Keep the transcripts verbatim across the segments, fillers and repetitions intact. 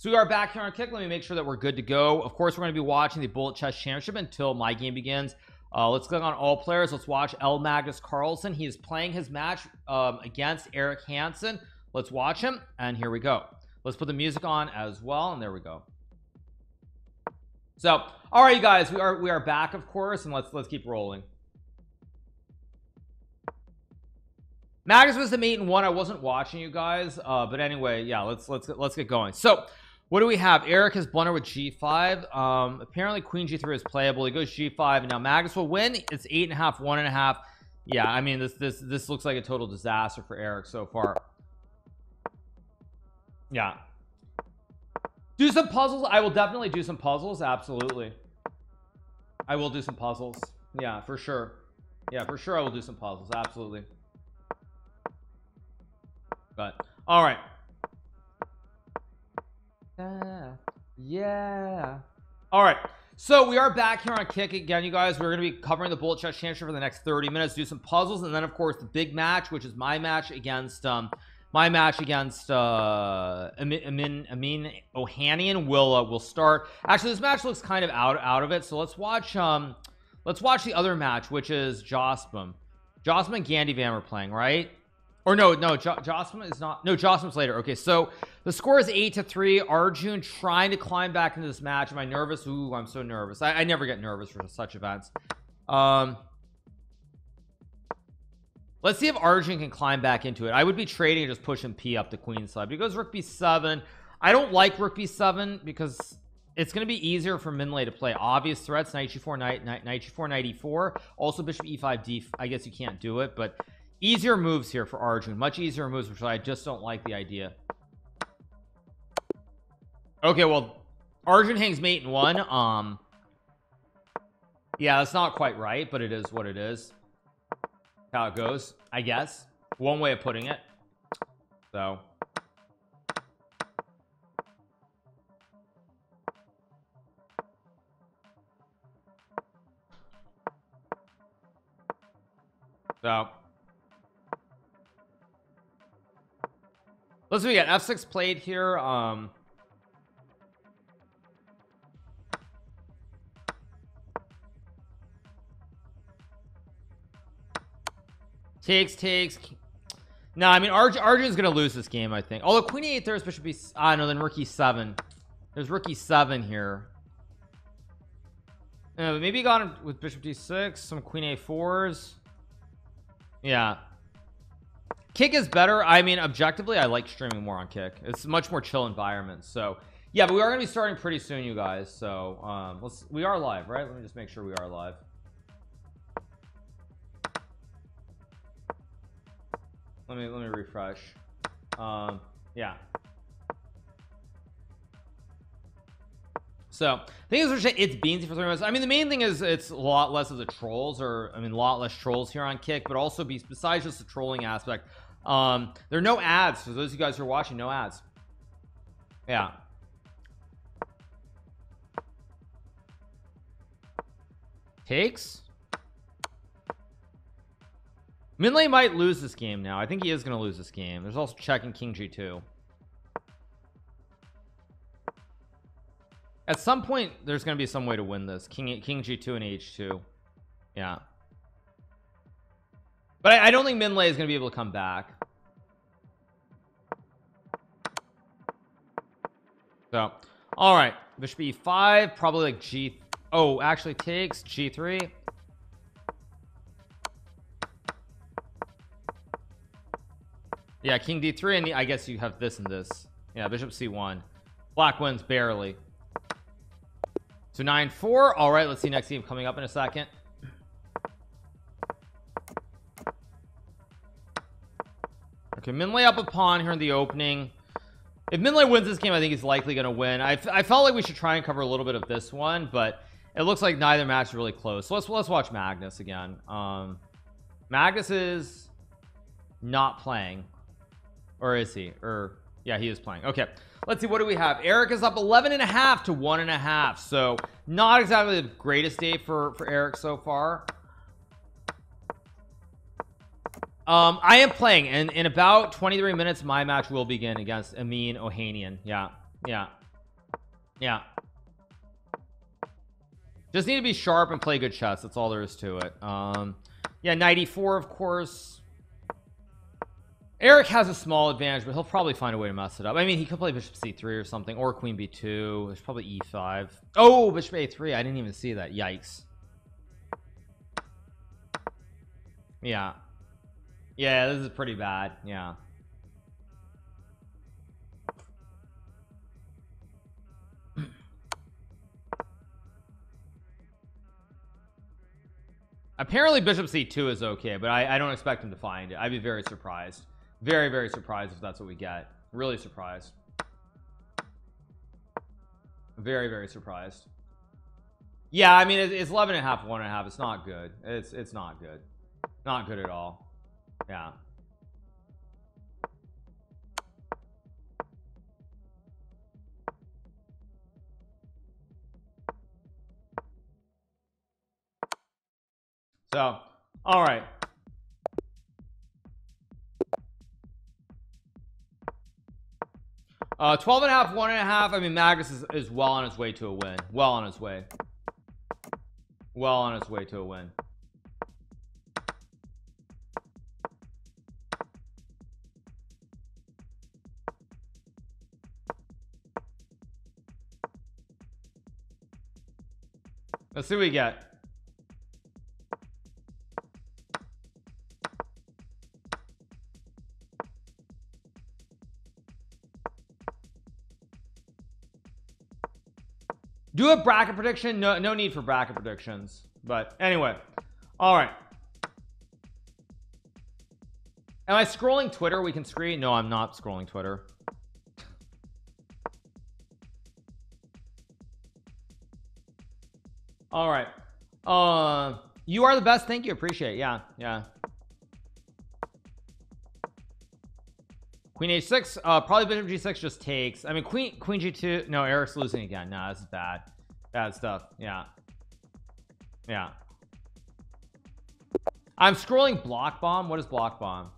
So we are back here on Kick. Let me make sure that we're good to go. Of course, we're going to be watching the Bullet Chess Championship until my game begins. Uh, let's click on all players. Let's watch L. Magnus Carlsen. He is playing his match um, against Eric Hansen. Let's watch him, and here we go. Let's put the music on as well, and there we go. So, all right, you guys, we are we are back, of course, and let's let's keep rolling. Magnus was the mate in one. I wasn't watching you guys, uh, but anyway, yeah, let's let's let's get going. So, what do we have? Eric has blunder with G five. Um, apparently, Queen G three is playable. He goes G five, and now Magnus will win. It's eight and a half, one and a half. Yeah, I mean, this this this looks like a total disaster for Eric so far. Yeah. Do some puzzles. I will definitely do some puzzles. Absolutely. I will do some puzzles. Yeah, for sure. Yeah, for sure. I will do some puzzles. Absolutely. But all right. Yeah. Yeah. All right. So we are back here on Kick again, you guys. We're going to be covering the Bullet Chess Championship for the next thirty minutes, do some puzzles, and then of course the big match, which is my match against um my match against uh Amin Amin Ohanian will uh, will start. Actually, this match looks kind of out out of it, so let's watch um let's watch the other match, which is Jospin. Jospin and Gandivam are playing, right? Or no, no, jo Jospin is not. No, Jospin's later. Okay, so the score is eight to three. Arjun trying to climb back into this match. Am I nervous? Ooh, I'm so nervous. I, I never get nervous for such events. Um Let's see if Arjun can climb back into it. I would be trading and just pushing P up the queen side. He goes Rook B seven. I don't like Rook B seven because it's going to be easier for Minlay to play obvious threats. Knight G four, knight, knight, knight G four, knight E four. Also Bishop E five, D. I guess you can't do it, but easier moves here for Arjun. Much easier moves, which I just don't like the idea. Okay, well, Arjun hangs mate in one. Um, yeah, that's not quite right, but it is what it is. How it goes, I guess. One way of putting it. So So let's see, we got F six played here. Um Takes, takes. No, nah, I mean, Arj Arjun's going to lose this game, I think. Although Queen A eight, there's Bishop B. Ah, no, then Rook E seven. There's Rook E seven here. Uh, maybe he got him with Bishop D six, some Queen A fours. Yeah. Kick is better. I mean, objectively, I like streaming more on Kick. It's a much more chill environment. So, yeah, but we are going to be starting pretty soon, you guys. So, um, let's, we are live, right? Let me just make sure we are live. Let me let me refresh. Um yeah, so things are just, it's beansy for three months. I mean, the main thing is it's a lot less of the trolls, or I mean a lot less trolls here on Kick, but also be, besides just the trolling aspect, um there are no ads for those of you guys who are watching. No ads. Yeah. Takes. Minlay might lose this game now. I think he is going to lose this game. There's also checking King G two. At some point, there's going to be some way to win this. King King G two and H two. Yeah. But I, I don't think Minlay is going to be able to come back. So, all right. Bishop E five, probably like G. Oh, actually takes G three. Yeah, King D three, and the, I guess you have this and this. Yeah, Bishop C one. Black wins barely. So nine four. All right, let's see next game coming up in a second. Okay, Minlay up a pawn here in the opening. If Minlay wins this game, I think he's likely going to win. I, I felt like we should try and cover a little bit of this one, but it looks like neither match is really close. So let's let's watch Magnus again. Um, Magnus is not playing. Or is he? Or yeah, he is playing. Okay, let's see, what do we have? Eric is up eleven and a half to one and a half, so not exactly the greatest day for for Eric so far. um I am playing, and in about twenty-three minutes my match will begin against Amin Ohanian. Yeah, yeah, Yeah, just need to be sharp and play good shots. That's all there is to it. Um yeah, ninety-four, of course. Eric has a small advantage, but he'll probably find a way to mess it up. I mean, he could play bishop c three or something, or queen b two. There's probably e five. Oh, bishop a three. I didn't even see that. Yikes. Yeah, yeah, this is pretty bad. Yeah, apparently bishop c two is okay, but I, I don't expect him to find it. I'd be very surprised, very very surprised if that's what we get. Really surprised, very very surprised. Yeah, I mean, it's eleven and a half, one and a half. It's not good. It's it's not good, not good at all. Yeah, so all right, uh twelve and a half, one and a half. I mean, Magnus is, is well on his way to a win. Well on his way well on his way to a win. Let's see what we get. Do a bracket prediction? No, no need for bracket predictions. But anyway, all right. Am I scrolling Twitter? We can screen. No, I'm not scrolling Twitter. All right. Uh, you are the best. Thank you. Appreciate it. Yeah. Yeah. Queen h six, uh, probably bishop g six just takes. I mean, queen, queen g two. No, Eric's losing again. Nah, this is bad. Bad stuff. Yeah. Yeah. I'm scrolling block bomb. What is block bomb?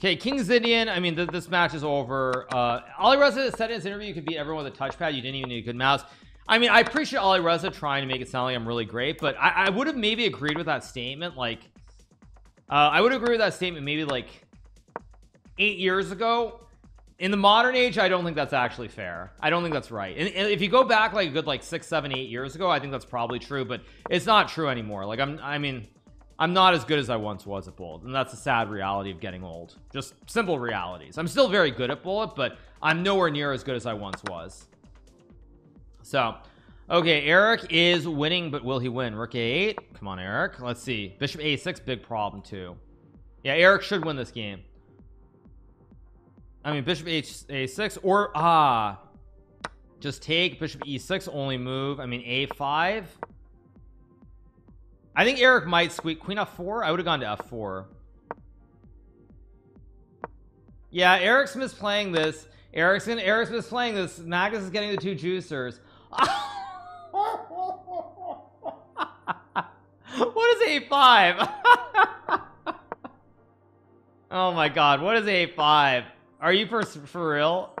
Okay, King Zidian. I mean, th this match is over. Uh, Alireza said in his interview you could beat everyone with a touchpad. You didn't even need a good mouse. I mean, I appreciate Alireza trying to make it sound like I'm really great, but I, I would have maybe agreed with that statement. Like, uh, I would agree with that statement maybe like eight years ago. In the modern age, I don't think that's actually fair. I don't think that's right. And, and if you go back like a good like six, seven, eight years ago, I think that's probably true, but it's not true anymore. Like, I'm, I mean. I'm not as good as I once was at Bullet, and that's a sad reality of getting old. Just simple realities. I'm still very good at Bullet, but I'm nowhere near as good as I once was. So okay, Eric is winning, but will he win? Rook a eight. Come on, Eric. Let's see. Bishop a six, big problem too. Yeah, Eric should win this game. I mean, bishop a six or ah just take. Bishop e six, only move. I mean, a five. I think Eric might squeak. Queen f four. I would have gone to f four. Yeah, Eric's misplaying this. Eric's gonna, Eric's misplaying this. Magnus is getting the two juicers. What is a five? Oh my god, what is a five? Are you for for real?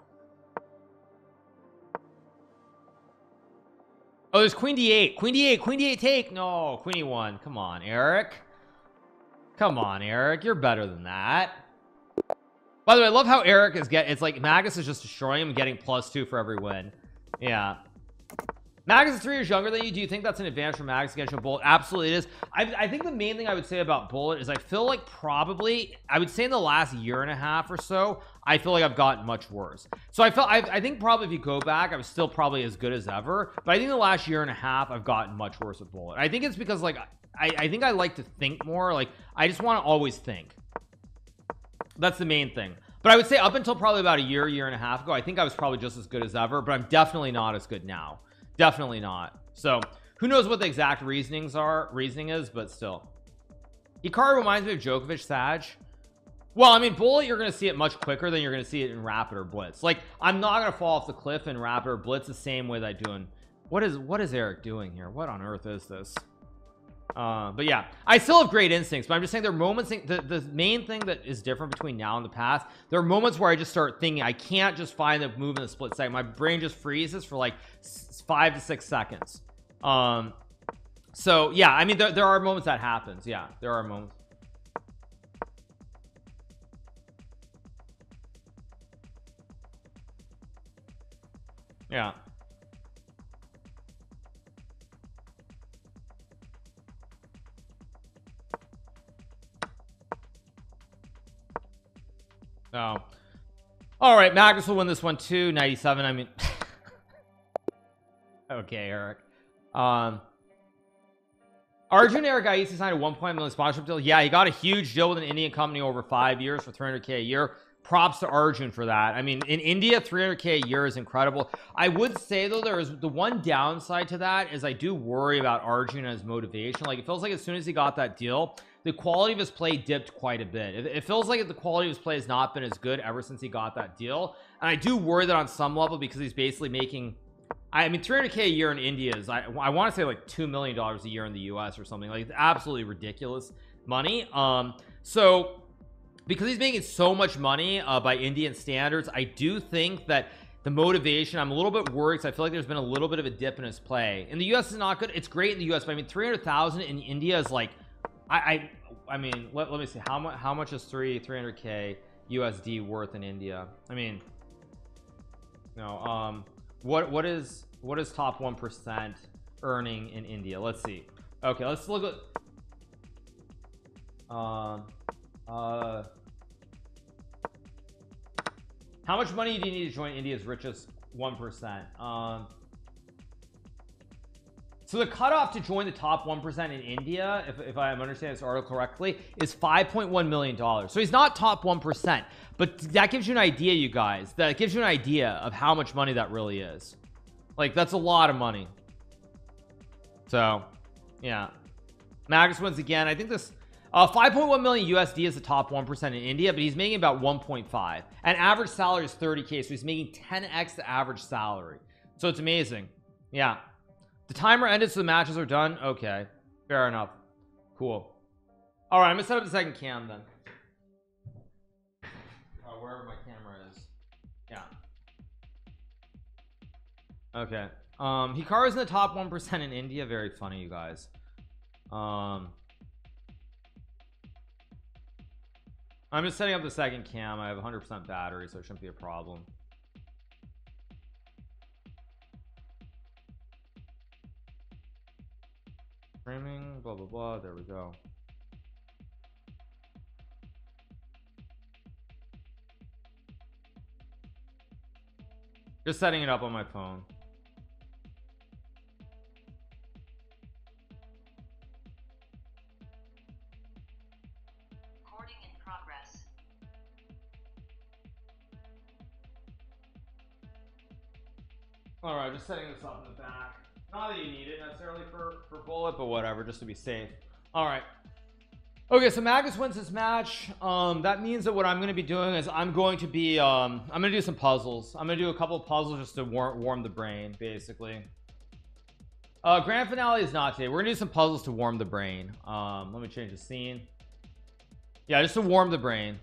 Oh, there's queen d eight, queen d eight, queen d eight take. No, queen e one. Come on, Eric. Come on, Eric. You're better than that. By the way, I love how Eric is get. It's like Magnus is just destroying him, getting plus two for every win. Yeah. Magnus is three years younger than you. Do you think that's an advantage for Magnus against your Bullet? Absolutely, it is. I, I think the main thing I would say about Bullet is I feel like probably I would say in the last year and a half or so, I feel like I've gotten much worse. So I felt I, I think probably if you go back, I was still probably as good as ever, but I think the last year and a half I've gotten much worse at Bullet. I think it's because like I, I think I like to think more. Like I just want to always think. That's the main thing. But I would say up until probably about a year, year and a half ago, I think I was probably just as good as ever, but I'm definitely not as good now. Definitely not. So who knows what the exact reasonings are reasoning is, but still. Ikari reminds me of Djokovic, Saj. Well, I mean, Bullet, you're gonna see it much quicker than you're gonna see it in Rapid or Blitz. Like, I'm not gonna fall off the cliff in Rapid or Blitz the same way that I do in what is what is Eric doing here? What on earth is this? uh, but yeah, I still have great instincts, but I'm just saying there are moments in, the, the main thing that is different between now and the past, there are moments where I just start thinking I can't just find the move in the split second. My brain just freezes for like five to six seconds um so yeah, I mean there, there are moments that happens. Yeah, there are moments. Yeah. Oh, all right, Magnus will win this one too. Ninety-seven. I mean okay, Eric. um Arjun Eric Aisi signed a one point one million sponsorship deal. Yeah, he got a huge deal with an Indian company over five years for three hundred K a year. Props to Arjun for that. I mean, in India, three hundred K a year is incredible. I would say though, there is the one downside to that is I do worry about Arjun and his motivation. Like, it feels like as soon as he got that deal, the quality of his play dipped quite a bit. It, it feels like the quality of his play has not been as good ever since he got that deal. And I do worry that on some level, because he's basically making, I mean, three hundred K a year in India is, I, I want to say like two million dollars a year in the U S or something. Like, it's absolutely ridiculous money. Um, so because he's making so much money uh, by Indian standards, I do think that the motivation, I'm a little bit worried because I feel like there's been a little bit of a dip in his play. And the U S is not good. It's great in the U S, but I mean, three hundred thousand in India is like, I, I, I mean, let, let me see how much, how much is three, three hundred K U S D worth in India? I mean, no, um, what, what is, what is top one percent earning in India? Let's see. Okay. Let's look at, um, uh, uh, how much money do you need to join India's richest one percent? Um, so the cutoff to join the top one percent in India, if, if I'm understanding this article correctly, is five point one million dollars. So he's not top one percent, but that gives you an idea, you guys. That gives you an idea of how much money that really is. Like, that's a lot of money. So yeah, Magnus wins again. I think this uh five point one million U S D is the top one percent in India, but he's making about one point five, and average salary is thirty K, so he's making ten X the average salary. So it's amazing. Yeah, the timer ended, so the matches are done. Okay, fair enough, cool. All right, I'm gonna set up the second cam then, uh, wherever my camera is. Yeah, okay. um Hikaru's in the top one percent in India. Very funny, you guys. um I'm just setting up the second cam. I have one hundred percent battery, so it shouldn't be a problem. Streaming, blah blah blah, there we go. Just setting it up on my phone. Recording in progress. All right, just setting this up in the back. Not that you need it necessarily for for Bullet, but whatever, just to be safe. All right, okay, so Magnus wins this match. Um that means that what I'm going to be doing is I'm going to be um I'm going to do some puzzles. I'm going to do a couple of puzzles just to warm warm the brain, basically. Uh grand finale is not today. We're gonna do some puzzles to warm the brain. Um let me change the scene. Yeah, just to warm the brain.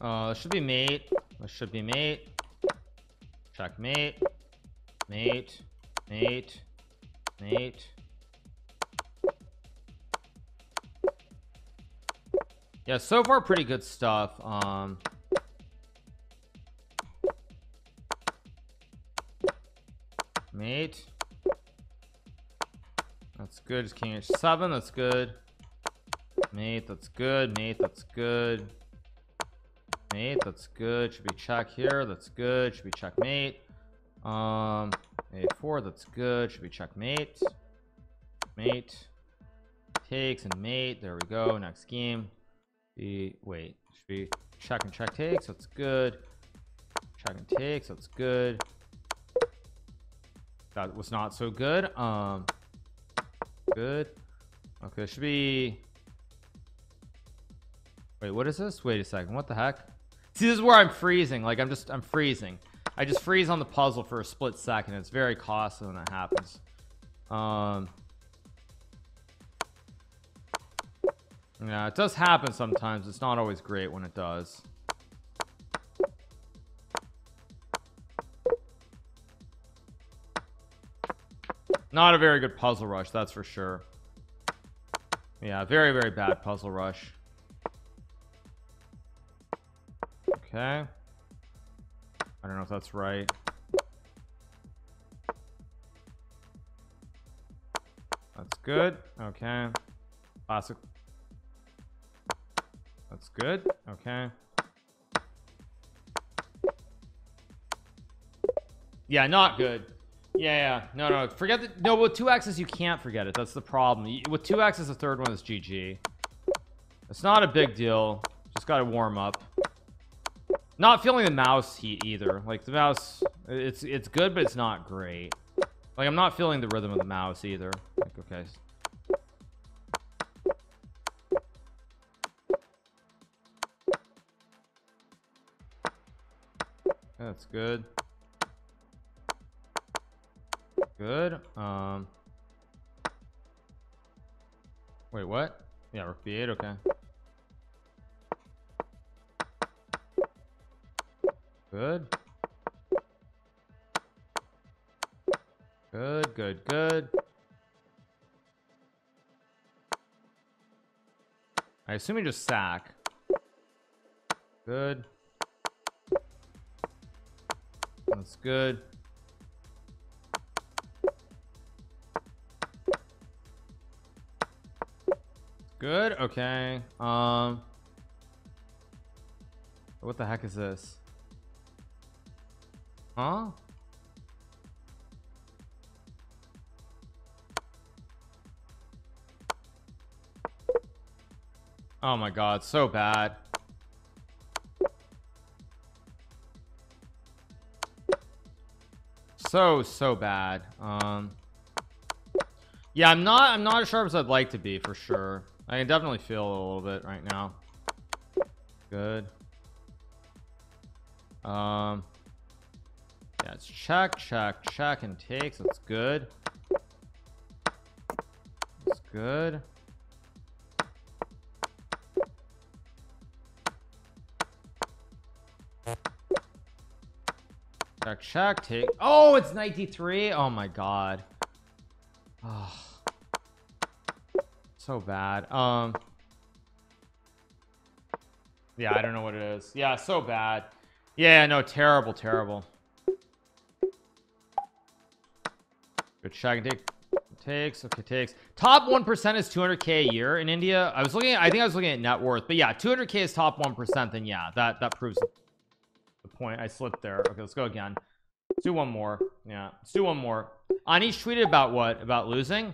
Uh should be mate. This should be mate, checkmate, mate, mate, mate. Yeah, so far pretty good stuff. Um, mate, that's good. It's king H seven, that's good. Mate, that's good. Mate, that's good. Mate, that's good. Should be check here, that's good. Should be checkmate. um a four, that's good. Should be checkmate. Mate takes and mate, there we go. Next game, the wait, should be check and check takes, that's good. Check and takes, that's good. That was not so good. Um good, okay, should be wait, what is this? Wait a second, what the heck? See, this is where I'm freezing. Like, I'm just I'm freezing. I just freeze on the puzzle for a split second. It's very costly when that happens. Um yeah, it does happen sometimes. It's not always great when it does. Not a very good puzzle rush, that's for sure. Yeah, very very bad puzzle rush. Okay, I don't know if that's right. That's good. Okay, classic. That's good. Okay. Yeah, not good. Yeah, yeah, no, no, forget the, no, with two X's you can't forget it. That's the problem. With two X's, the third one is G G. It's not a big deal. Just got to warm up. Not feeling the mouse heat either. Like the mouse, it's it's good, but it's not great. Like I'm not feeling the rhythm of the mouse either. Like, okay. That's good. Good. Um wait, what? Yeah, rook B eight. Okay, good, good, good, good. I assume you just sack. Good, that's good. Good. Okay, um what the heck is this? Huh? Oh my god, so bad. So so bad. Um yeah, I'm not I'm not as sharp as I'd like to be for sure. I can definitely feel it a little bit right now. Good. Um yeah, it's check, check, check and takes. That's good. That's good. Check, check, take. Oh, it's knight D three. Oh my god. Oh, so bad. Um yeah, I don't know what it is. Yeah, so bad. Yeah, no, terrible, terrible. Good shot. Can take. Takes. Okay, takes. Top one percent is two hundred K a year in India. I was looking at, I think I was looking at net worth, but yeah, two hundred K is top one percent. Then yeah, that that proves the point. I slipped there. Okay, let's go again. Let's do one more. Yeah, let's do one more. Anish tweeted about what? About losing.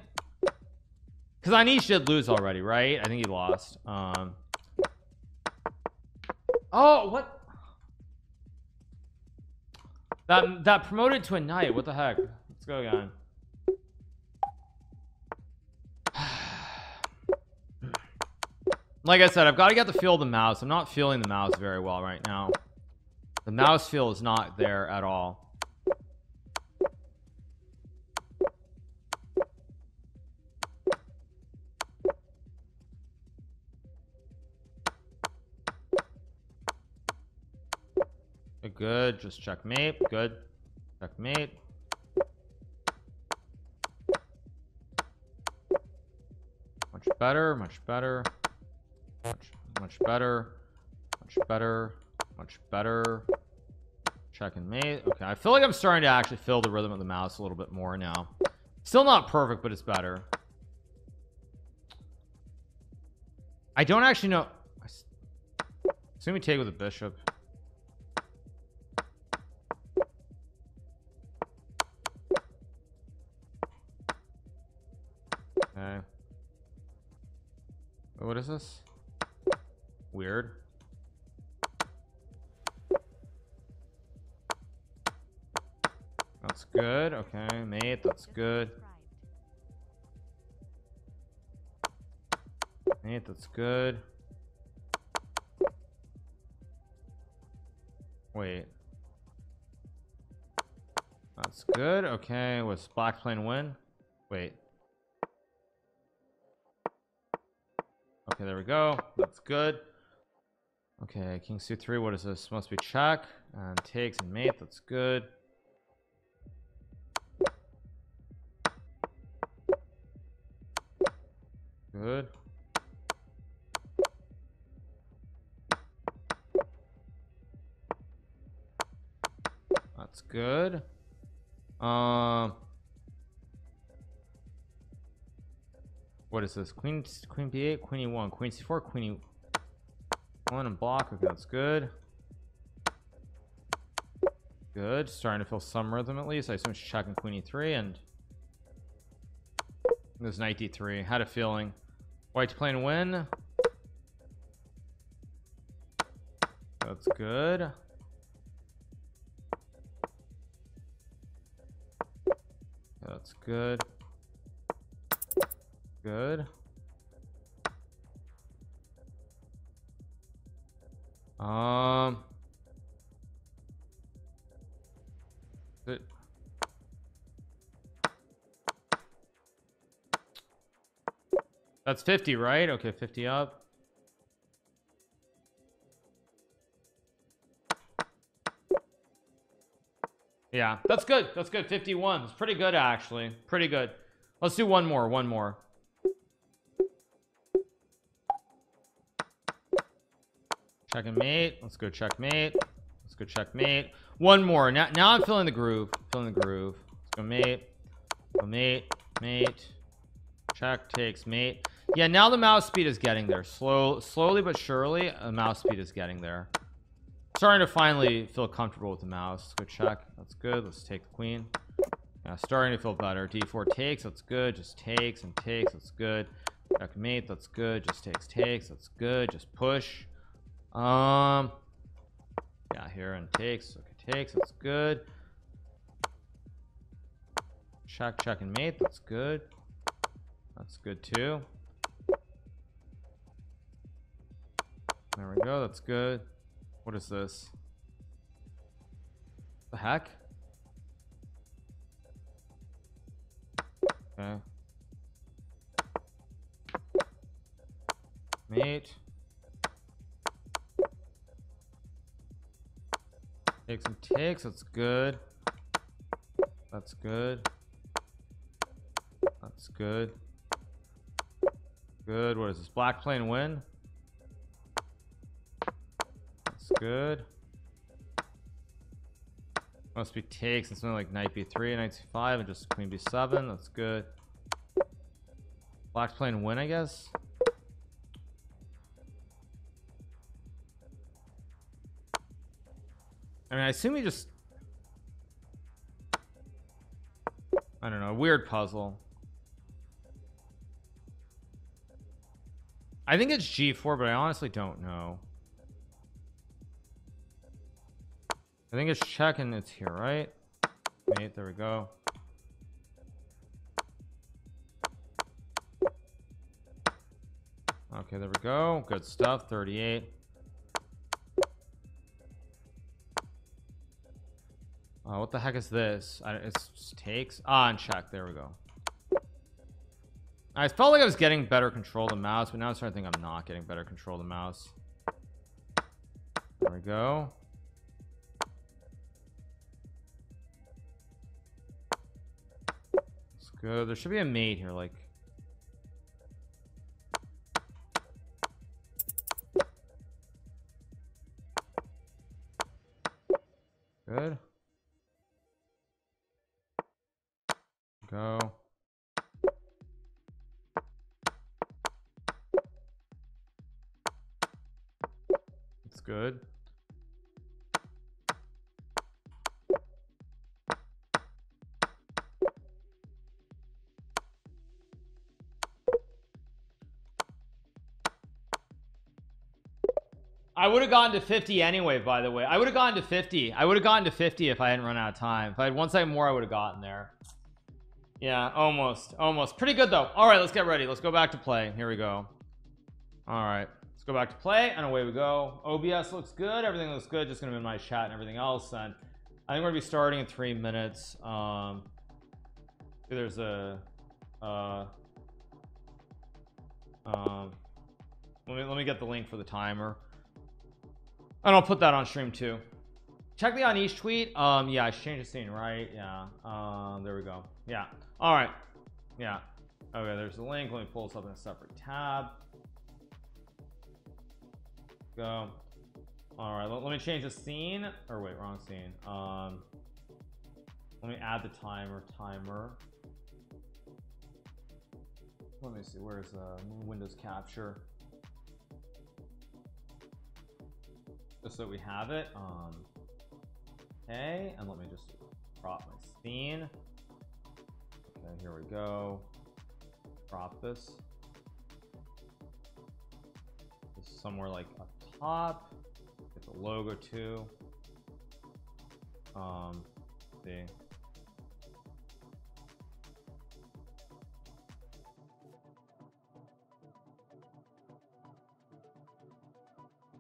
Because Anish did lose already, right? I think he lost. Um oh, what? That that promoted to a knight. What the heck? Let's go again. Like I said, I've got to get the feel of the mouse. I'm not feeling the mouse very well right now. The mouse feel is not there at all. Good, just checkmate. Good, checkmate. Much better, much better, much, much better, much better, much better. Check and mate. Okay, I feel like I'm starting to actually feel the rhythm of the mouse a little bit more now. Still not perfect, but it's better. I don't actually know. I assume we take with a bishop. Okay. What is this? Weird. That's good. Okay, mate, that's good. Mate, that's good. Wait. That's good. Okay, was black playing win? Wait. Okay, there we go. That's good. Okay, king c three. What is this? Must be check and takes and mate. That's good. Good. That's good. Um, what is this? Queen, queen b eight, queen e one, queen c four, queen e one, and block. Okay, that's good. Good. Starting to feel some rhythm at least. I assume it's checking queen e three and there's knight d three. Had a feeling. White's playing win. That's good. That's good. Good. Um. It. That's fifty, right? Okay, fifty up. Yeah, that's good. That's good. fifty-one. It's pretty good, actually. Pretty good. Let's do one more. One more. Checkmate. Let's go checkmate. Let's go checkmate. One more. Now, now I'm feeling the groove. Feeling the groove. Let's go mate. Go mate. Mate. Check takes mate. Yeah, now the mouse speed is getting there. Slow, slowly but surely, the mouse speed is getting there. Starting to finally feel comfortable with the mouse. Let's go check. That's good. Let's take the queen. Yeah, starting to feel better. d four takes. That's good. Just takes and takes. That's good. Checkmate. That's good. Just takes, takes. That's good. Just push. Um. Yeah, here and takes. Okay, takes. That's good. Check, check, and mate. That's good. That's good too. There we go. That's good. What is this? The heck? Okay. Mate. Take some takes. That's good. That's good. That's good. Good. What is this? Black playing win? Good. Must be takes and something like knight b three, knight c five, and just queen b seven. That's good. Black's playing win, I guess. I mean, I assume he just. I don't know. A weird puzzle. I think it's g four, but I honestly don't know. I think it's check and it's here, right? Mate, there we go. Okay, there we go. Good stuff. thirty-eight. Oh, what the heck is this? I, it's just takes. Ah, and check. There we go. I felt like I was getting better control of the mouse, but now I'm starting to think I'm not getting better control of the mouse. There we go. Good. There should be a mate here, like. Good. Go. It's good. I would have gotten to fifty anyway, by the way. I would have gotten to fifty. I would have gotten to fifty if I hadn't run out of time. If I had one second more, I would have gotten there. Yeah, almost. Almost. Pretty good, though. All right, let's get ready. Let's go back to play. Here we go. All right. Let's go back to play, and away we go. O B S looks good. Everything looks good. Just going to minimize chat and everything else. And I think we're gonna be starting in three minutes. Um, there's a, uh, um, let me let me get the link for the timer, and I'll put that on stream too. Check the Anish tweet. Um, yeah, I should change the scene, right? Yeah. Um, there we go. Yeah. All right. Yeah. Okay. There's the link. Let me pull this up in a separate tab. Go. All right. Let, let me change the scene. Or wait, wrong scene. Um, let me add the timer. Timer. Let me see. Where's uh, Windows Capture? Just so we have it. Um, okay, and let me just crop my scene. Okay, here we go. Crop this. Just somewhere like up top. Get the logo too. Um, see.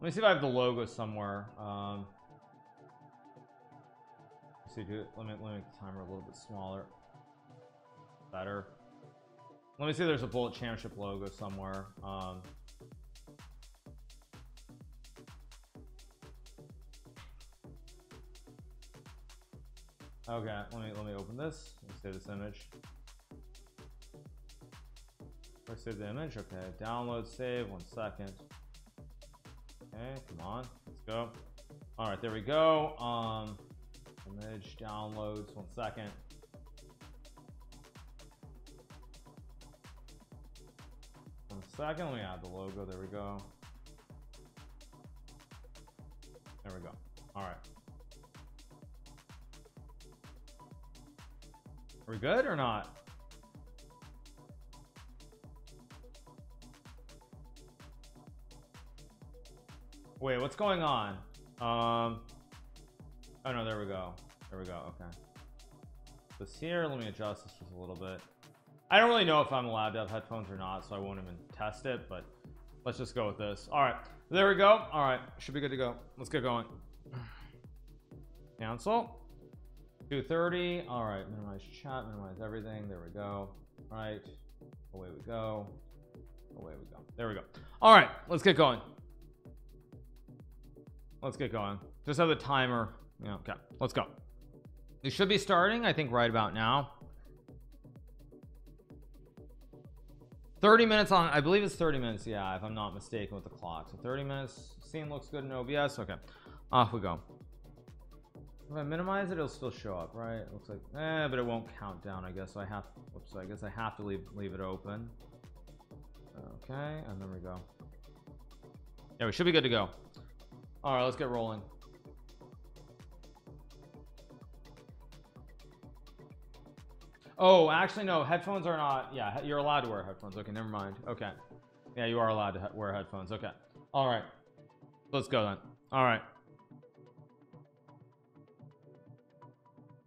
Let me see if I have the logo somewhere. Um, see, do it. Let me let me make the timer a little bit smaller. Better. Let me see if there's a Bullet Championship logo somewhere. Um, okay, let me let me open this. Let me save this image. Let's save the image. Okay, download, save. One second. Okay, come on, let's go. All right, there we go. Um, image downloads. One second. One second. Let me add the logo. There we go. There we go. All right. Are we good or not? Wait, what's going on? Um, oh no, there we go. There we go. Okay. This here, let me adjust this just a little bit. I don't really know if I'm allowed to have headphones or not, so I won't even test it, but let's just go with this. All right, there we go. All right, should be good to go. Let's get going. Cancel. two thirty. All right, minimize chat, minimize everything. There we go. All right, away we go. Away we go. There we go. All right, let's get going. Let's get going. Just have the timer. Yeah, okay, let's go. It should be starting, I think, right about now. thirty minutes on, I believe it's thirty minutes. Yeah, if I'm not mistaken with the clock. So thirty minutes. Scene looks good in O B S. Okay, off we go. If I minimize it, it'll still show up, right? It looks like, eh, but it won't count down, I guess. So I have, oops, so I guess I have to leave leave it open. Okay, and there we go. Yeah, we should be good to go. All right, let's get rolling. Oh, actually, no, headphones are not. Yeah, you're allowed to wear headphones. Okay, never mind. Okay, yeah, you are allowed to wear headphones. Okay, all right, let's go then. All right,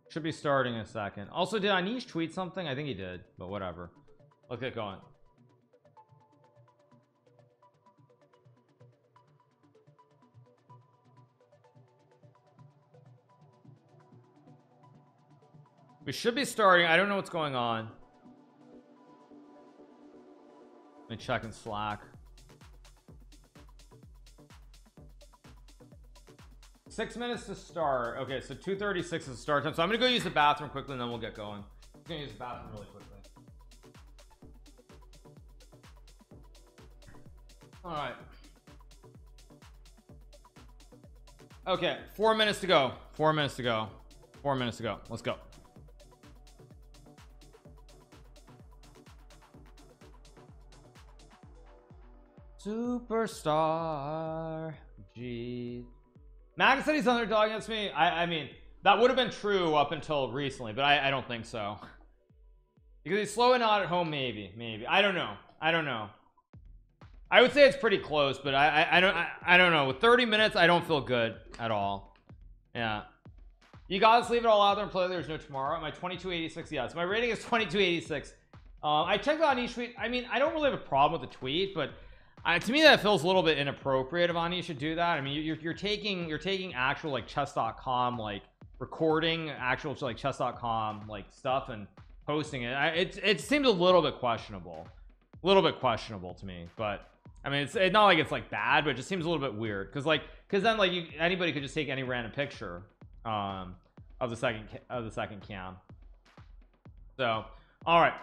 should be starting in a second. Also, did Anish tweet something? I think he did, but whatever. Let's get going. We should be starting. I don't know what's going on. Let me check in Slack. Six minutes to start. Okay, so two thirty-six is the start time. So I'm gonna go use the bathroom quickly, and then we'll get going. I'm gonna use the bathroom really quickly. All right. Okay, four minutes to go. Four minutes to go. Four minutes to go. Let's go. Superstar G. Magnus said he's underdog against me. I, I mean, that would have been true up until recently, but I, I don't think so. Because he's slow and not at home, maybe, maybe. I don't know. I don't know. I would say it's pretty close, but I, I, I don't, I, I don't know. With thirty minutes, I don't feel good at all. Yeah. You guys leave it all out there and play. There's no tomorrow. My twenty-two eighty-six. Yeah. So my rating is twenty-two eighty-six. Um, I checked out each tweet. I mean, I don't really have a problem with the tweet, but. Uh, to me that feels a little bit inappropriate. Anish should do that. I mean, you're, you're taking you're taking actual like chess dot com like recording actual like chess dot com like stuff and posting it. I, it it seems a little bit questionable, a little bit questionable to me. But I mean, it's, it's not like it's like bad, but it just seems a little bit weird because like because then like you, anybody could just take any random picture um of the second of the second cam. So all right,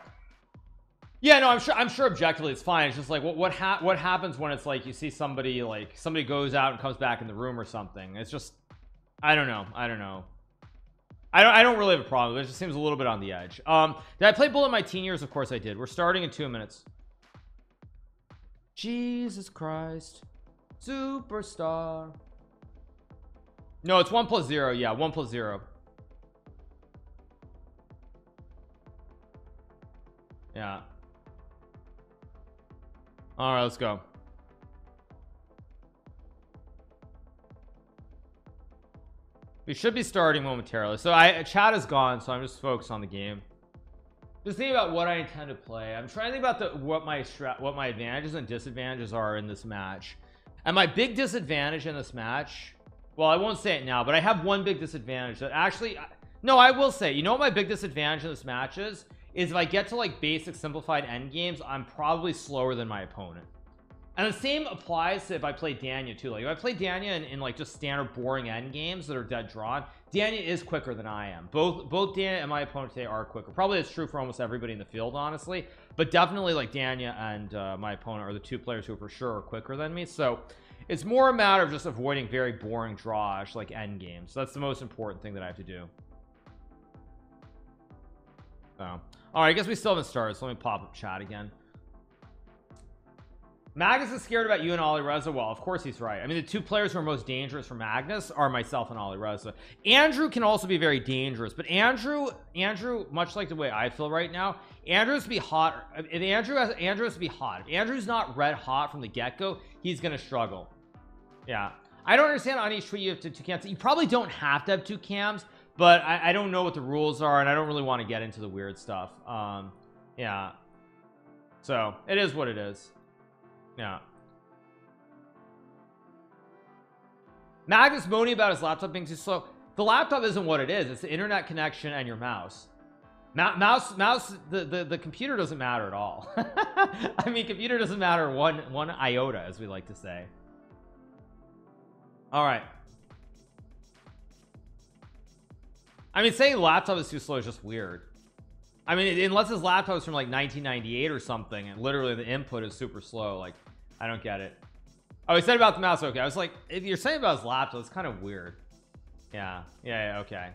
yeah, no, I'm sure I'm sure objectively it's fine. It's just like what what ha what happens when it's like you see somebody like somebody goes out and comes back in the room or something. It's just I don't know I don't know I don't I don't really have a problem. It just seems a little bit on the edge. Um did I play Bullet my teen years? Of course I did. We're starting in two minutes. Jesus Christ, superstar. No, it's one plus zero. Yeah, one plus zero. Yeah, all right, let's go. We should be starting momentarily. So I chat is gone, so I'm just focused on the game, just thinking about what I intend to play. I'm trying to think about the what my strat what my advantages and disadvantages are in this match. And my big disadvantage in this match, well, I won't say it now, but I have one big disadvantage that actually no I will say. You know what my big disadvantage in this match is is if I get to like basic simplified end games, I'm probably slower than my opponent. And the same applies to if I play Danya too. Like if I play Danya in, in like just standard boring end games that are dead drawn, Danya is quicker than I am. Both both Danya and my opponent today are quicker. Probably it's true for almost everybody in the field, honestly, but definitely like Danya and uh, my opponent are the two players who for sure are quicker than me. So it's more a matter of just avoiding very boring drawish like end games. So that's the most important thing that I have to do. So all right, I guess we still haven't started, so let me pop up chat again. Magnus is scared about you and Alireza. Well, of course he's right. I mean, the two players who are most dangerous for Magnus are myself and Alireza. Andrew can also be very dangerous, but Andrew, Andrew, much like the way I feel right now, Andrew's to be hot. If Andrew has, Andrew's to be hot. If Andrew's not red hot from the get-go, he's gonna struggle. Yeah, I don't understand on each tweet you have to two cams. You probably don't have to have two cams, but I, I don't know what the rules are, and I don't really want to get into the weird stuff. Um, yeah. So it is what it is. Yeah. Magnus moaning about his laptop being too slow. The laptop isn't what it is. It's the internet connection and your mouse. Mouse, mouse, mouse. The the, the computer doesn't matter at all. I mean, computer doesn't matter one one iota, as we like to say. All right. I mean, saying laptop is too slow is just weird. I mean, unless his laptop is from like nineteen ninety-eight or something, and literally the input is super slow. Like, I don't get it. Oh, he said about the mouse. Okay, I was like, if you're saying about his laptop, it's kind of weird. Yeah, yeah, yeah, okay.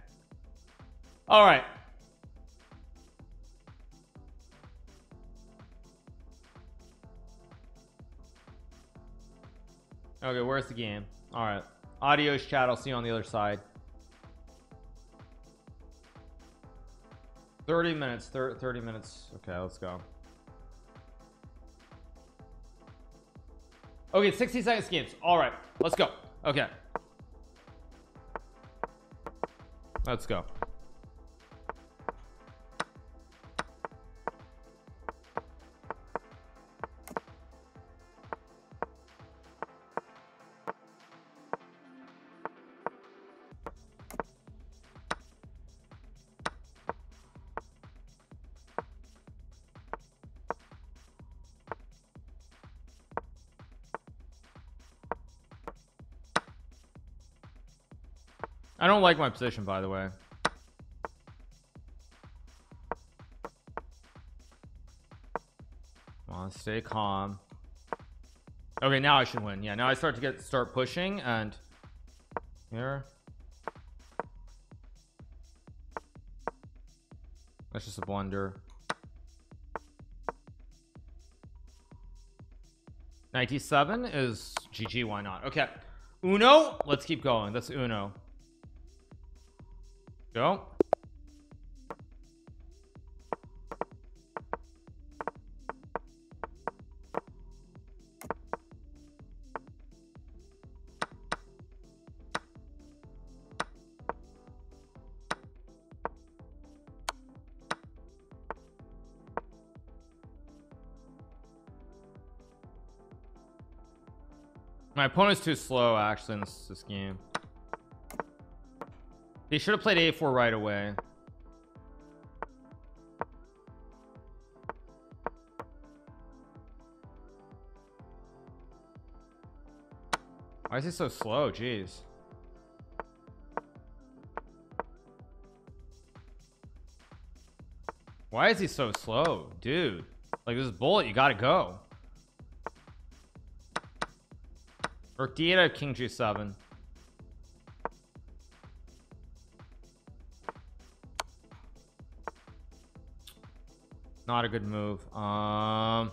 All right. Okay, where's the game? All right, adios chat. I'll see you on the other side. thirty minutes thirty minutes. Okay, let's go. Okay, sixty seconds games. All right, let's go. Okay, let's go. I don't like my position, by the way. Come on, stay calm. Okay, now I should win. Yeah, now I start to get start pushing and here. That's just a blunder. ninety-seven is G G, why not? Okay. Uno, let's keep going. That's Uno. Go. My opponent's too slow actually in this, this game. They should have played a four right away. Why is it so slow? Jeez. Why is he so slow, dude? Like, this bullet, you gotta go. Rook d eight, king g seven. Not a good move. Um.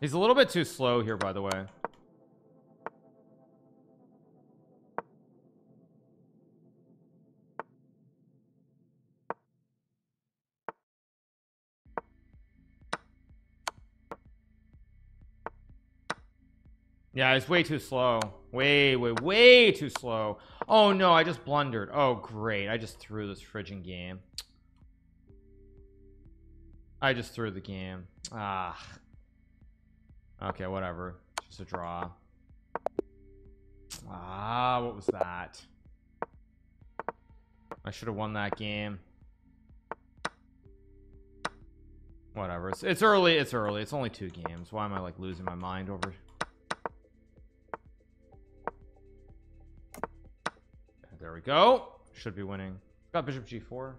He's a little bit too slow here, by the way. Yeah, it's way too slow. Way, way, way too slow. Oh no, I just blundered. Oh great, I just threw this friggin' game. I just threw the game. Ah. Okay, whatever, just a draw. Ah, what was that? I should have won that game. Whatever, it's, it's early, it's early, it's only two games. Why am I like losing my mind over? There we go, should be winning. Got bishop g four.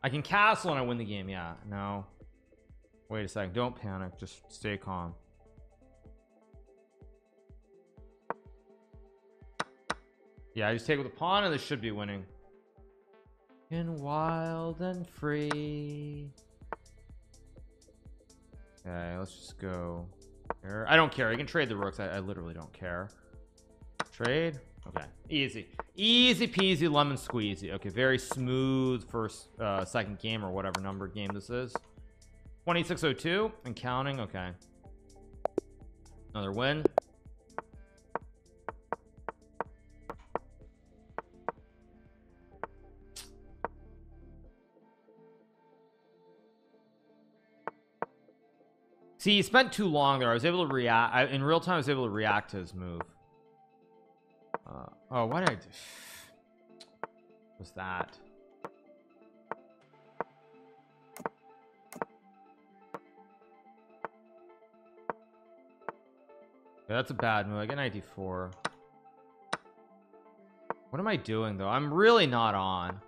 I can castle and I win the game. Yeah, no, wait a second, don't panic, just stay calm. Yeah, I just take with the pawn and this should be winning. And wild and free. Okay, let's just go here. I don't care, you can trade the rooks. I, I literally don't care. Trade. Okay, easy easy peasy lemon squeezy. Okay, very smooth first uh second game, or whatever number game this is. Twenty-six oh two and counting. Okay, another win. See, he spent too long there. I was able to react. I, in real time I was able to react to his move. Uh, oh, why did I do? What's that? Yeah, that's a bad move. I get knight d four. What am I doing though? I'm really not on.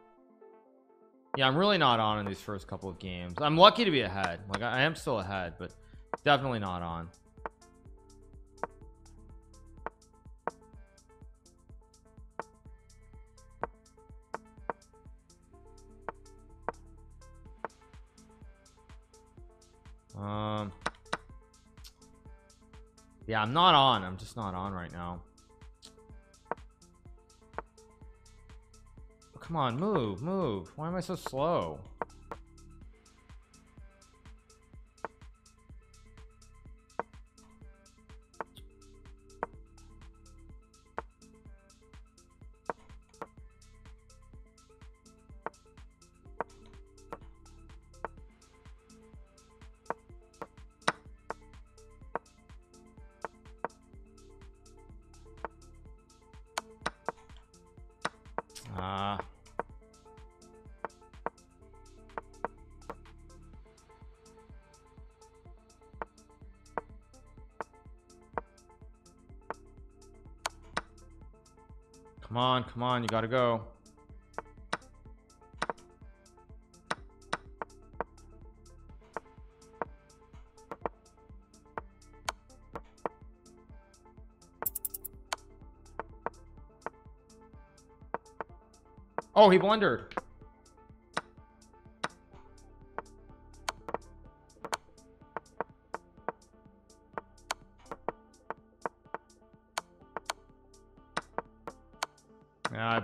Yeah, I'm really not on in these first couple of games. I'm lucky to be ahead. Like I, I am still ahead, but definitely not on. Um yeah, I'm not on. I'm just not on right now. Oh, come on, move move why am I so slow? Come on, come on, you gotta go. Oh, he blundered.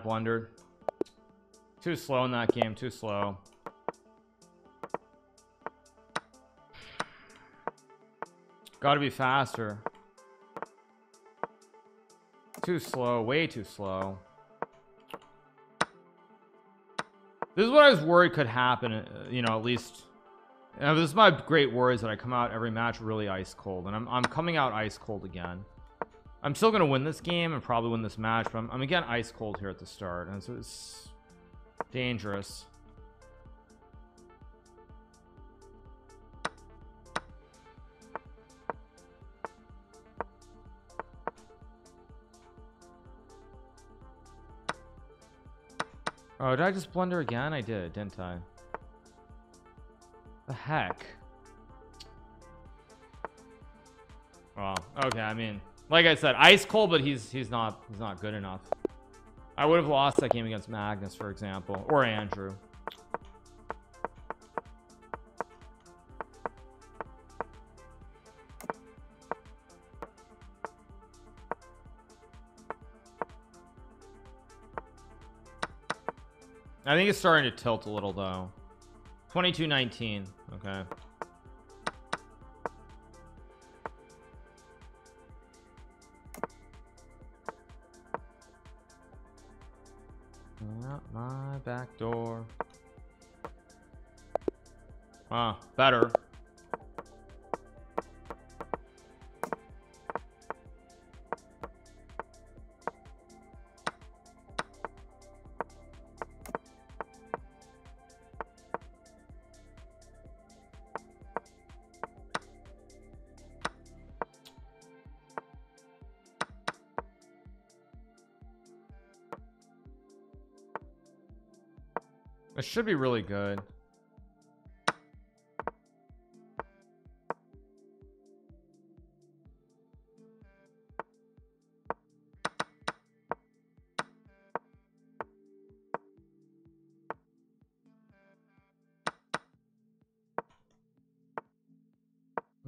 Blundered. Too slow in that game, too slow. Gotta be faster. Too slow, way too slow. This is what I was worried could happen, you know, at least. You know, this is my great worry, is that I come out every match really ice cold, and I'm, I'm coming out ice cold again. I'm still going to win this game and probably win this match, but I'm, I'm again ice cold here at the start, and so it's dangerous. Oh, did I just blunder again? I did, didn't I? The heck? Well, okay, I mean, like I said, ice cold, but he's he's not he's not good enough. I would have lost that game against Magnus, for example, or Andrew. I think it's starting to tilt a little though. Twenty-two nineteen. Okay, not my back door. Ah, better. It should be really good. What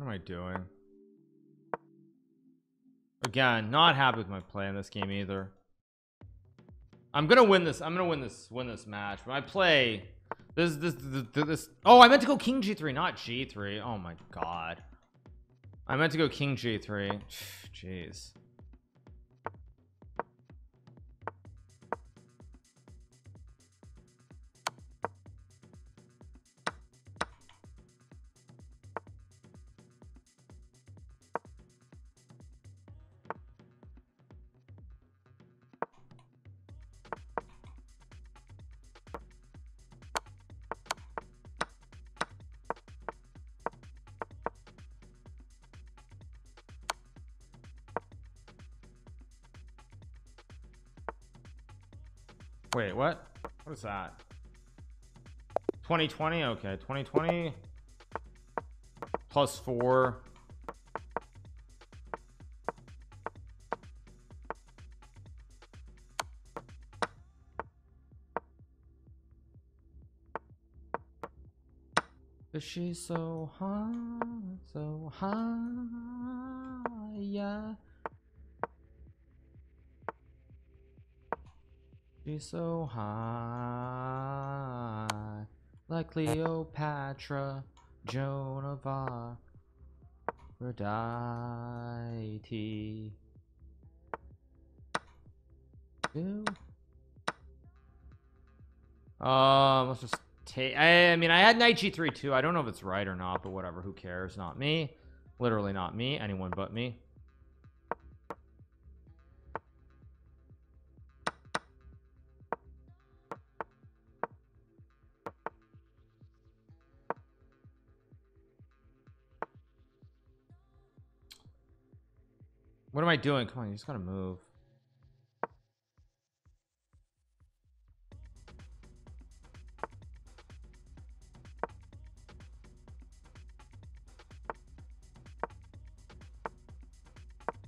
am I doing? Again, not happy with my play in this game either. I'm gonna win this. I'm gonna win this. Win this match. When I play, this, this, this, this. Oh, I meant to go king G three, not G three. Oh my god, I meant to go king G three. Jeez. Wait, what? What is that? twenty twenty? Okay, twenty twenty plus four. Is she so high? So high, yeah. She's so high, like Cleopatra, Joan of Arc, Aphrodite. Ew. Uh, let's just take. I, I mean, I had knight G three too. I don't know if it's right or not, but whatever. Who cares? Not me. Literally not me. Anyone but me. What am I doing? Come on, you just gotta move.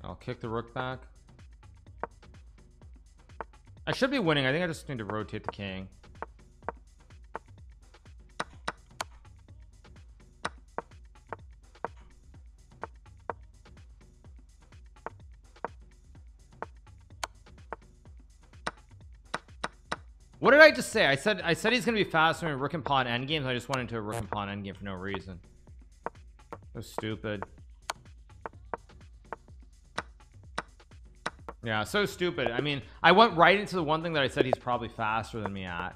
I'll kick the rook back. I should be winning. I think I just need to rotate the king. What did I just say? I said I said he's gonna be faster in rook and pawn endgames. I just went into a rook and pawn endgame for no reason. So stupid. Yeah, so stupid. I mean, I went right into the one thing that I said he's probably faster than me at.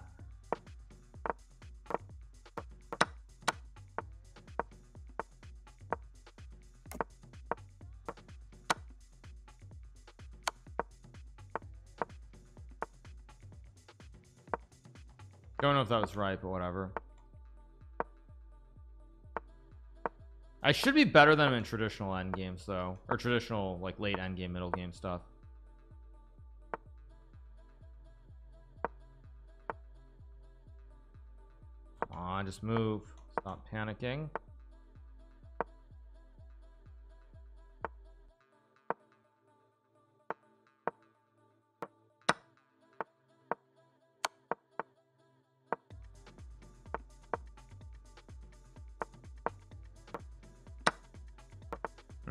Don't know if that was right, but whatever. I should be better than him in traditional end games though, or traditional like late end game, middle game stuff. Come on, just move. Stop panicking.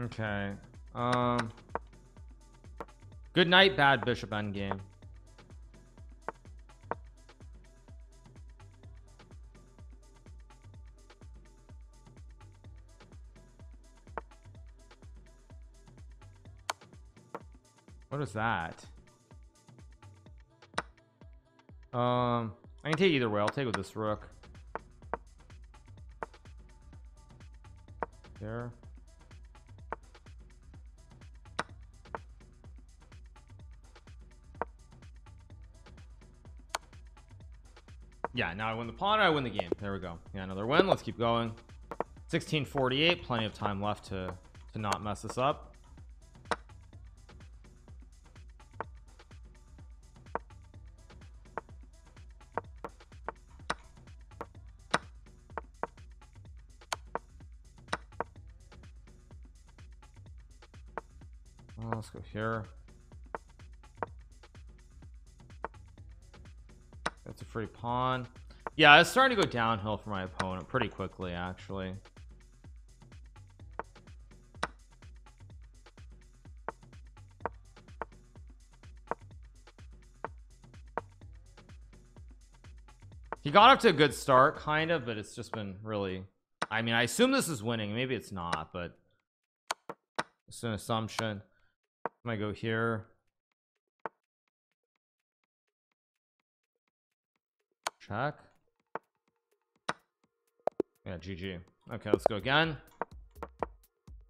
Okay. Um good night, bad bishop end game. What is that? Um I can take either way. I'll take with this rook. There. Yeah, now I win the pawn, I win the game. There we go. Yeah, another win. Let's keep going. Sixteen forty-eight, plenty of time left to to not mess this up. Well, let's go here. That's a free pawn. Yeah, it's starting to go downhill for my opponent pretty quickly, actually. He got up to a good start, kind of, but it's just been really... I mean, I assume this is winning. Maybe it's not, but it's an assumption. I'm gonna go here. Check. Yeah, G G. Okay, let's go again.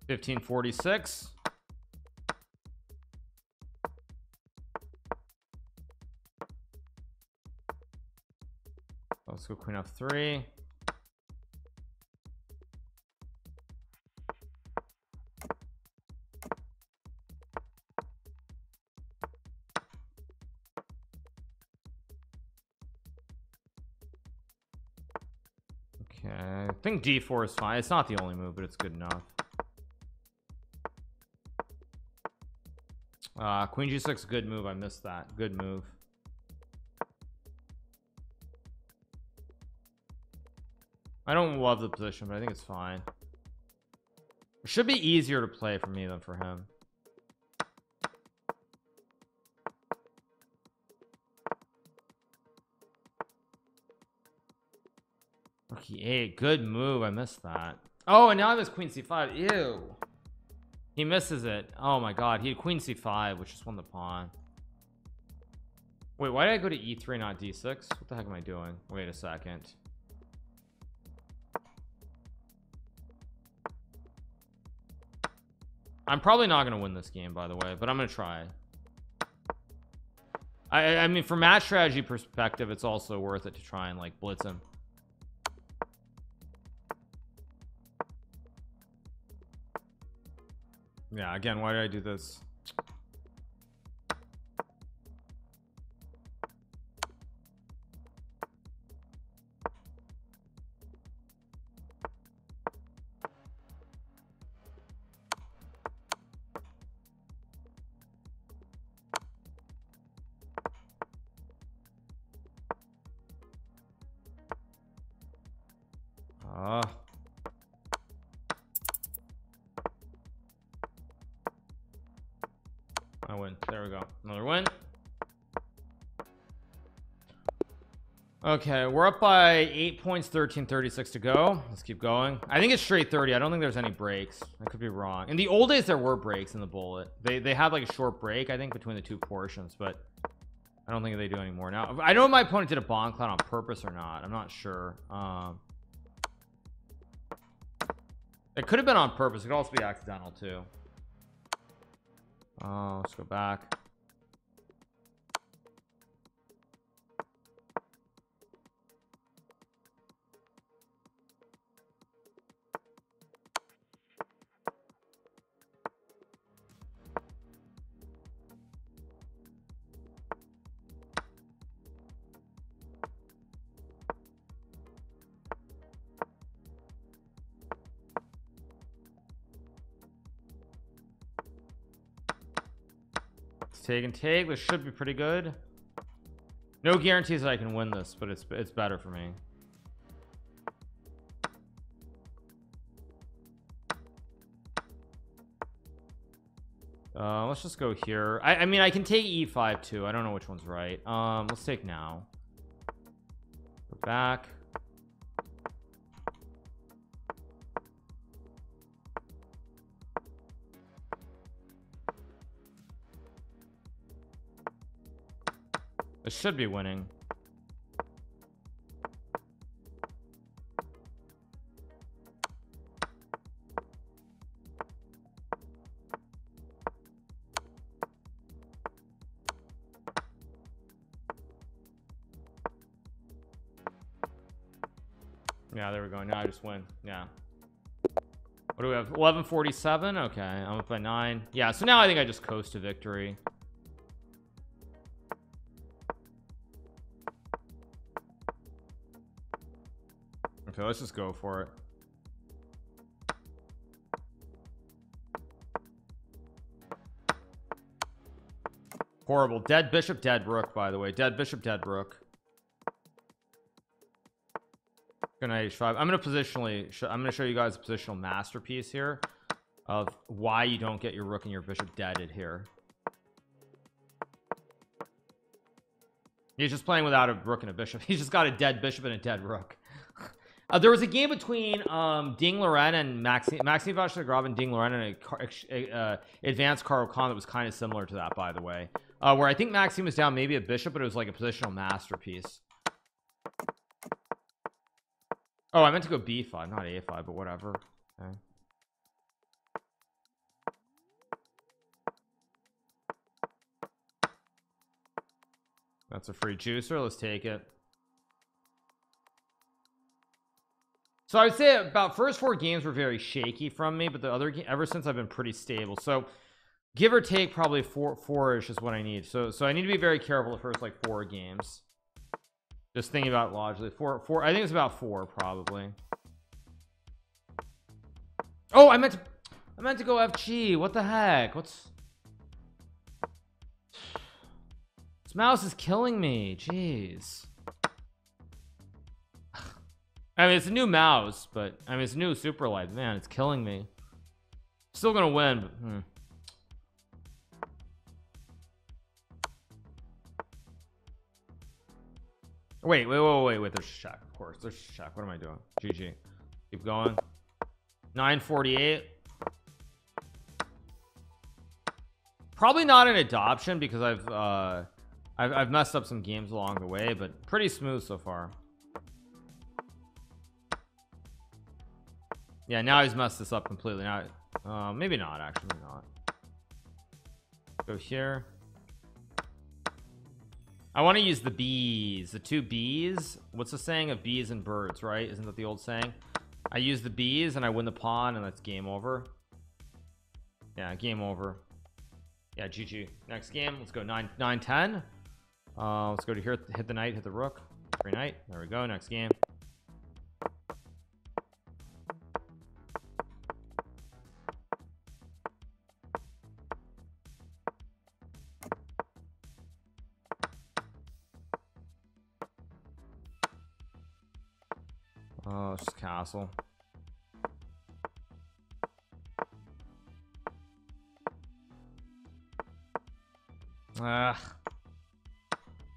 fifteen forty-six. Let's go queen F three. I think D four is fine. It's not the only move, but it's good enough. Uh, queen G six, good move. I missed that. Good move. I don't love the position, but I think it's fine. It should be easier to play for me than for him. Hey, good move. I missed that. Oh, and now I miss queen C five. Ew. He misses it. Oh my god. He had queen C five, which just won the pawn. Wait, why did I go to E three, not D six? What the heck am I doing? Wait a second. I'm probably not gonna win this game, by the way, but I'm gonna try. I, I mean, from match strategy perspective, it's also worth it to try and like blitz him. Yeah, again, why did I do this? Okay, we're up by eight points, thirteen thirty-six to go. Let's keep going. I think it's straight thirty. I don't think there's any breaks. I could be wrong. In the old days there were breaks in the bullet. They they had like a short break, I think, between the two portions, but I don't think they do anymore now. I know my opponent did a bomb cloud on purpose or not. I'm not sure. Um it could have been on purpose. It could also be accidental too. Oh, let's go back. take and take. This should be pretty good. No guarantees that I can win this, but it's it's better for me. Uh, let's just go here. I, I mean, I can take e five too. I don't know which one's right. Um, let's take now. We're back. I should be winning. Yeah, there we go. Now I just win. Yeah. What do we have? eleven forty-seven. Okay, I'm up by nine. Yeah, so now I think I just coast to victory. Okay, let's just go for it. Horrible. Dead bishop, dead rook, by the way. Dead bishop, dead rook. Gonna h five. I'm gonna positionally I'm gonna show you guys a positional masterpiece here of why you don't get your rook and your bishop deaded here. He's just playing without a rook and a bishop. He's just got a dead bishop and a dead rook. Uh, there was a game between um Ding Liren and Maxime Maxime Vachier-Lagrave and Ding Liren and a, car, a uh, advanced Caro Khan that was kind of similar to that, by the way, uh where I think Maxime was down maybe a bishop, but it was like a positional masterpiece. Oh, I meant to go b five, not a five, but whatever. Okay. That's a free juicer. Let's take it. So I would say about first four games were very shaky from me, but the other game, ever since, I've been pretty stable. So give or take probably four four-ish is what I need. So so I need to be very careful the first like four games. Just thinking about it logically. Four, four. I think it's about four, probably. Oh, I meant to, I meant to go F G. What the heck? What's this mouse is killing me. Jeez. I mean, it's a new mouse, but I mean, it's a new super light. Man, it's killing me. Still gonna win, but hmm. Wait, wait, wait, wait, wait. There's a check, of course. There's a check. What am I doing? G G. Keep going. nine forty-eight. Probably not an adoption because I've uh, I've, I've messed up some games along the way, but pretty smooth so far. Yeah, now he's messed this up completely. Now, uh, maybe not. Actually, maybe not. Go here. I want to use the bees, the two bees. What's the saying of bees and birds, right? Isn't that the old saying? I use the bees and I win the pawn, and that's game over. Yeah, game over. Yeah, G G. Next game. Let's go nine nine ten. Uh, let's go to here. Hit the knight. Hit the rook. Free knight. There we go. Next game. Oh, it's just castle. Ah,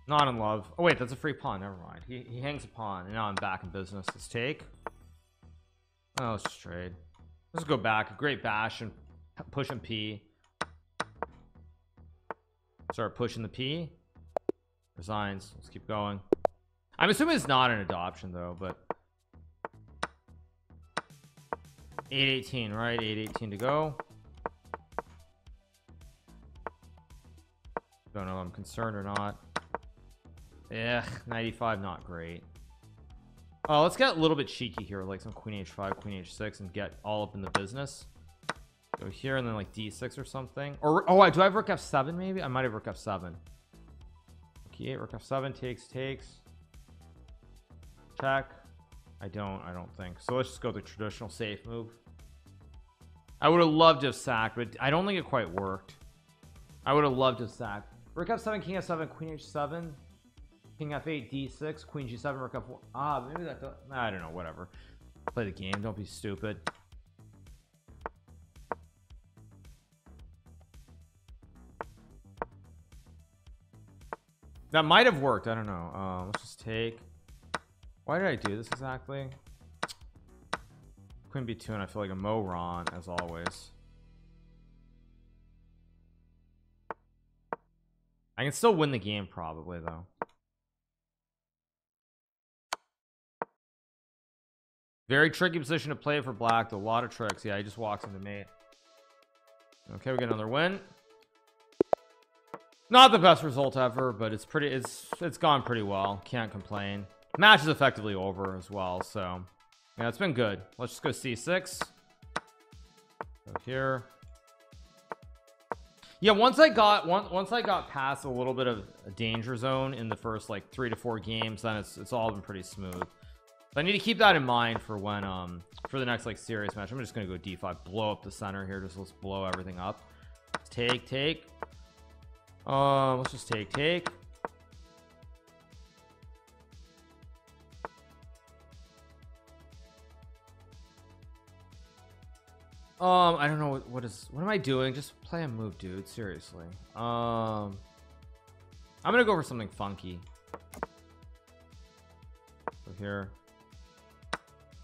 not in love. Oh wait, that's a free pawn. Never mind. He he hangs a pawn, and now I'm back in business. Let's take. Oh, let's just trade. Let's go back. Great bash and push and P. Start pushing the P. Resigns. Let's keep going. I'm assuming it's not an adoption though, but. eight eighteen, right? eight eighteen to go. Don't know if I'm concerned or not. Yeah, ninety-five, not great. Oh, let's get a little bit cheeky here, like some queen h five, queen h six, and get all up in the business. Go here and then like d six or something. Or oh, do I have rook f seven? Maybe I might have rook f seven. Okay, rook f seven takes takes. Check. I don't I don't think so. Let's just go the traditional safe move. I would have loved to have sacked, but I don't think it quite worked. I would have loved to sack. Rook F seven, King F seven, Queen H seven, King F eight, D six, Queen G seven, Rook F one. Ah, maybe that. I don't know. Whatever. Play the game. Don't be stupid. That might have worked. I don't know. Uh, let's just take. Why did I do this exactly? Queen B two, and I feel like a moron as always. I can still win the game probably though. Very tricky position to play for black. A lot of tricks. Yeah, he just walks into mate. Okay, we get another win. Not the best result ever, but it's pretty. It's it's gone pretty well. Can't complain. Match is effectively over as well, so yeah, it's been good. Let's just go C six. Go here. Yeah, once I got once once I got past a little bit of a danger zone in the first like three to four games, then it's it's all been pretty smooth. I need to keep that in mind for when um for the next like serious match. I'm just gonna go D five, blow up the center here. Just let's blow everything up. Let's take take um uh, let's just take take um I don't know what, what is what am I doing. Just play a move, dude, seriously. um I'm gonna go for something funky. Go here.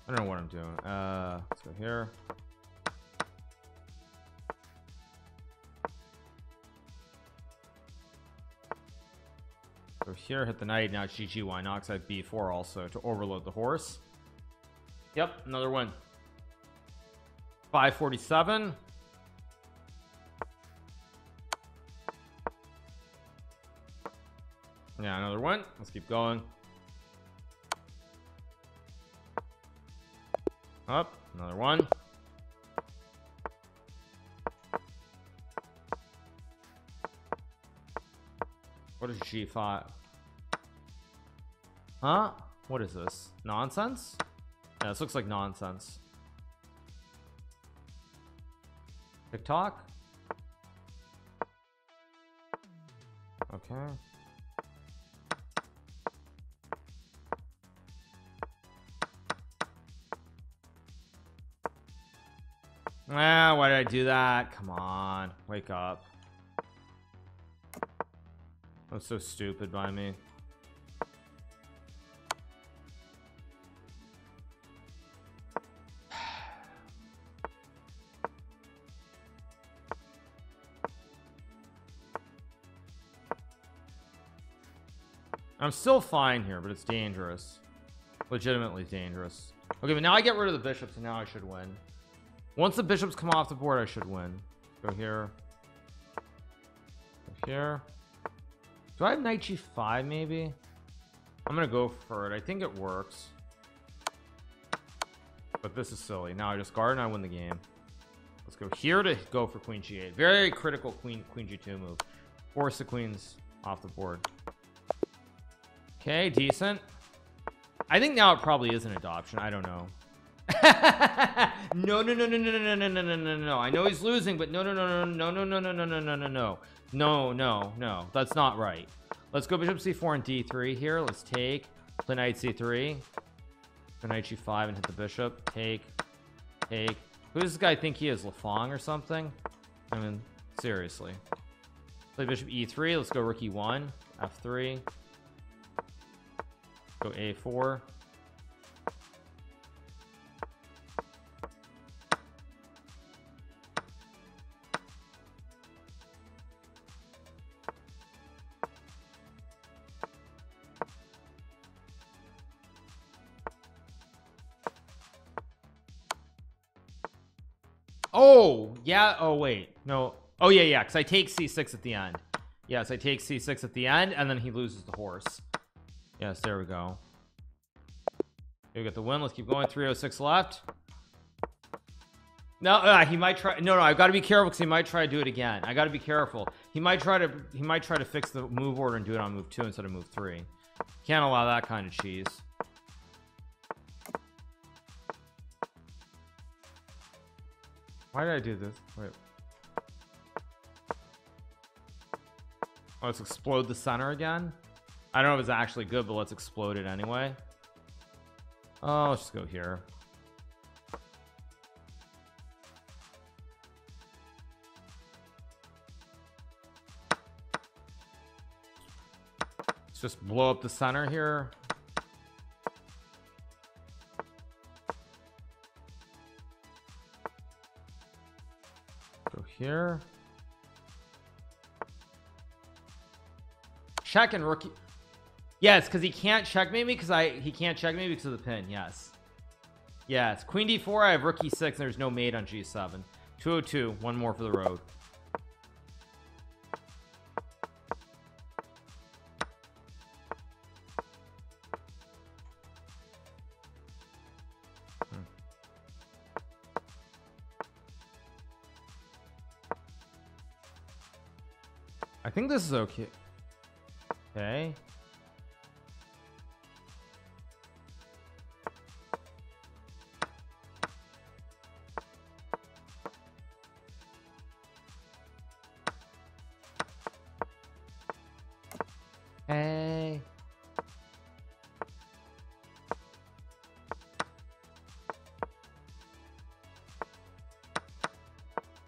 I don't know what I'm doing. Uh, let's go here. Go here, hit the knight. Now G G, why not? Because I have B four also to overload the horse. Yep, another one. five forty-seven. Yeah, another one. Let's keep going. Up, another one. What is G five? Huh? What is this? Nonsense? Yeah, this looks like nonsense. TikTok? Okay. Ah, why did I do that? Come on, wake up. That's so stupid by me. I'm still fine here, but it's dangerous. Legitimately dangerous. Okay, but now I get rid of the bishops, and now I should win. Once the bishops come off the board, I should win. Go here. Go here. Do I have knight G five maybe? I'm gonna go for it. I think it works. But this is silly. Now I just guard and I win the game. Let's go here to go for queen G eight. Very critical queen queen G two move. Force the queens off the board. Okay, decent. I think now it probably is an adoption. I don't know. no no no no no no no no no no no I know he's losing, but no no no no no no no no no no no no no no no that's not right. Let's go bishop c four and d three here. Let's take, play knight c three, play knight g five and hit the bishop. Take take who does this guy think he is, Lafong or something? I mean seriously. Play bishop e three. Let's go rook e one, f three, go a four. Oh yeah, oh wait, no, oh yeah yeah because I take c six at the end. Yes, I take c six at the end, and then he loses the horse. Yes, there we go. Here we got the win. Let's keep going. Three oh six left. No, uh, he might try. No no I've got to be careful because he might try to do it again. I got to be careful. He might try to he might try to fix the move order and do it on move two instead of move three. Can't allow that kind of cheese. Why did I do this? Wait. Let's explode the center again. I don't know if it's actually good, but let's explode it anyway. Oh, let's just go here. Let's just blow up the center here. Go here. Check and rookie. Yes, because he can't checkmate me because I he can't checkmate me because of the pin. Yes. Yes. Queen d four. I have rook e six. And there's no mate on g seven. two oh two. One more for the road. Hmm. I think this is okay. Okay. Hey.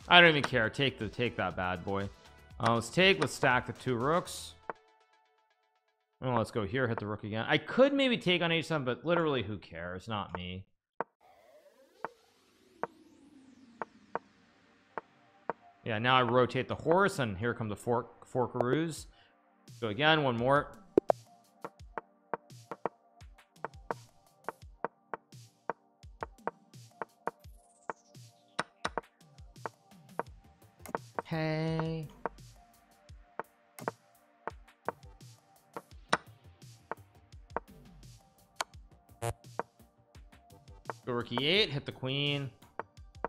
I don't even care. Take the take that bad boy. Uh, let's take. Let's stack the two rooks. Well, let's go here, hit the rook again. I could maybe take on h seven, but literally who cares? Not me. Yeah, now I rotate the horse and here come the fork forkaroos. Go again, one more. Hey. Go rook e eight, hit the queen,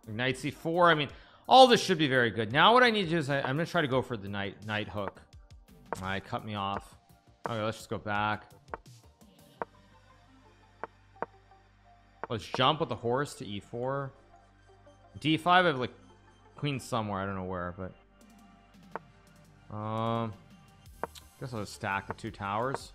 knight c four. I mean, all this should be very good. Now what I need to do is I, I'm gonna try to go for the knight knight hook. All right, cut me off. Okay, let's just go back. Let's jump with the horse to e four. d five, I have like queen somewhere, I don't know where, but um I guess I'll just stack the two towers.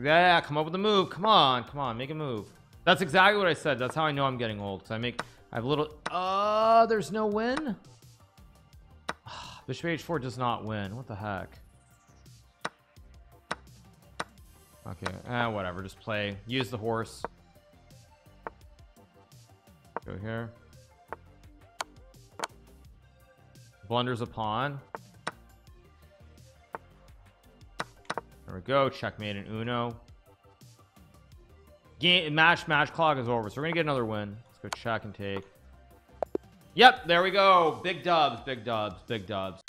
Yeah, come up with a move. Come on, come on, make a move. That's exactly what I said. That's how I know I'm getting old, because I make I have little uh there's no win. Bishop h four does not win. What the heck? Okay, eh, whatever, just play, use the horse, go here, blunders a pawn. There we go. Checkmate in uno. Game match match clock is over, so we're gonna get another win. Let's go check and take. Yep, there we go. Big dubs, big dubs, big dubs.